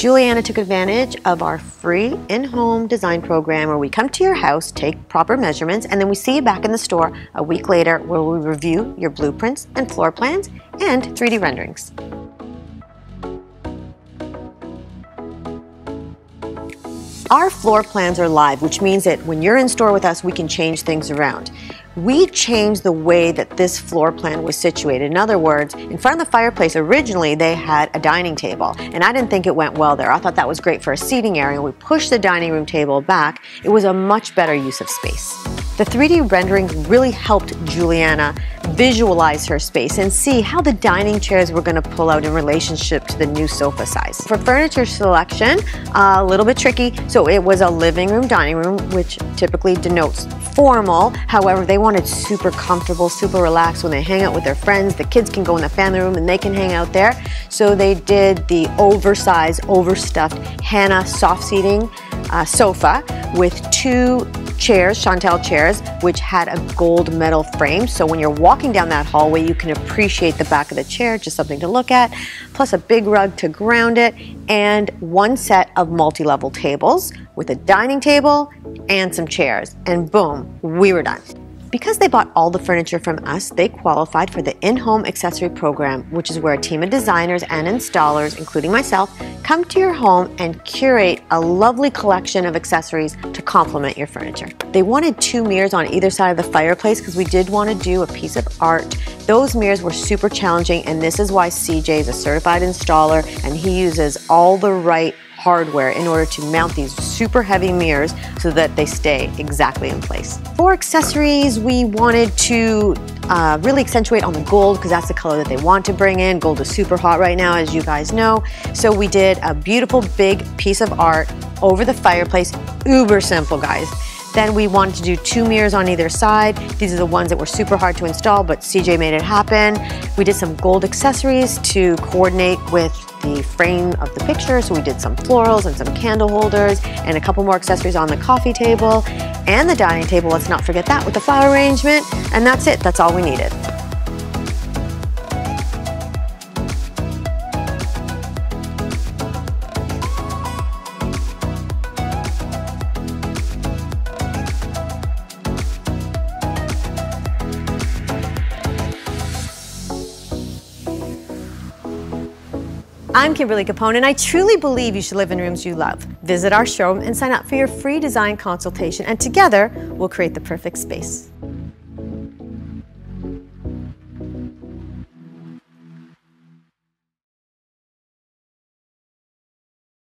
Juliana took advantage of our free in-home design program where we come to your house, take proper measurements, and then we see you back in the store a week later where we review your blueprints and floor plans and 3D renderings. Our floor plans are live, which means that when you're in store with us, we can change things around. We changed the way that this floor plan was situated. In other words, in front of the fireplace, originally they had a dining table, and I didn't think it went well there. I thought that was great for a seating area. We pushed the dining room table back. It was a much better use of space. The 3D rendering really helped Juliana visualize her space and see how the dining chairs were going to pull out in relationship to the new sofa size. For furniture selection, a little bit tricky, so it was a living room, dining room, which typically denotes formal. However, they wanted super comfortable, super relaxed when they hang out with their friends. The kids can go in the family room and they can hang out there. So they did the oversized, overstuffed Hannah soft seating sofa with two chairs, Chantel chairs, which had a gold metal frame. So when you're walking down that hallway, you can appreciate the back of the chair, just something to look at, plus a big rug to ground it, and one set of multi-level tables with a dining table and some chairs. And boom, we were done. Because they bought all the furniture from us, they qualified for the in-home accessory program, which is where a team of designers and installers, including myself, come to your home and curate a lovely collection of accessories to complement your furniture. They wanted two mirrors on either side of the fireplace because we did want to do a piece of art. Those mirrors were super challenging, and this is why CJ is a certified installer, and he uses all the right hardware in order to mount these super heavy mirrors so that they stay exactly in place. For accessories, we wanted to really accentuate on the gold because that's the color that they want to bring in. Gold is super hot right now, as you guys know. So we did a beautiful big piece of art over the fireplace, uber simple, guys. Then we wanted to do two mirrors on either side. These are the ones that were super hard to install, but CJ made it happen. We did some gold accessories to coordinate with the frame of the picture, so we did some florals and some candle holders and a couple more accessories on the coffee table and the dining table, let's not forget that, with the flower arrangement. And that's it, that's all we needed. I'm Kimmberly Capone, and I truly believe you should live in rooms you love. Visit our showroom and sign up for your free design consultation, and together, we'll create the perfect space.